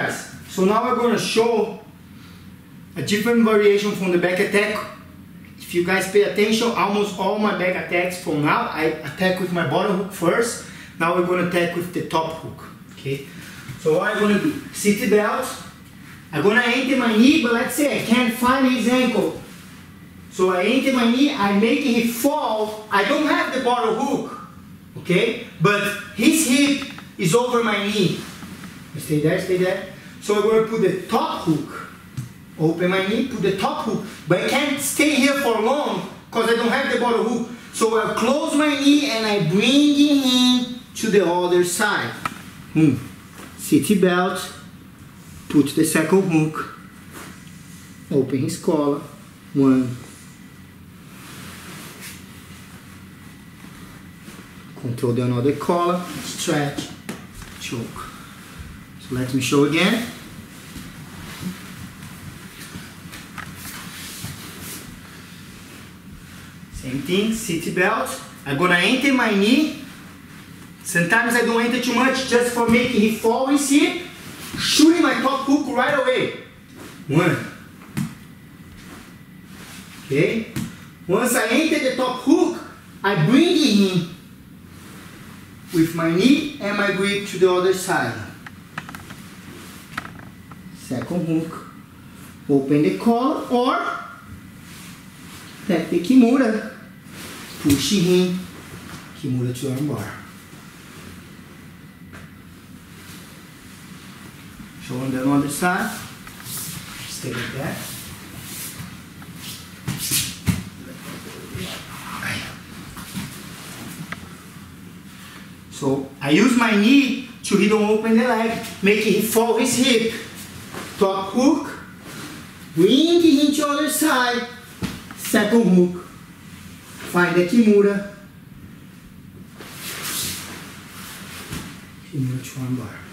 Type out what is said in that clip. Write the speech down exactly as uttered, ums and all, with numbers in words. Yes. So now we're going to show a different variation from the back attack. If you guys pay attention, almost all my back attacks from now, I attack with my bottom hook first. Now we're going to attack with the top hook. Okay. So what I'm going to do, city belt. I'm going to enter my knee, but let's say I can't find his ankle. So I enter my knee, I make him fall. I don't have the bottom hook. Okay? But his hip is over my knee. Stay there, stay there. So I'm going to put the top hook. Open my knee, put the top hook. But I can't stay here for long because I don't have the bottom hook. So I close my knee and I bring him to the other side. Hmm. City belt. Put the second hook. Open his collar. One. Control the another collar. Stretch. Choke. So let me show again. Same thing, city belt. I'm gonna enter my knee. Sometimes I don't enter too much just for making him fall, you see? Shooting my top hook right away. One. Okay. Once I enter the top hook, I bring him with my knee and my grip to the other side. Second hook. Open the collar or tap the kimura. Push him. Kimura to arm bar. On the other side, stay like that. So I use my knee to he don't open the leg, making him fall his hip. Top hook, bring him to other side. Second hook, find the kimura. Kimura to one bar.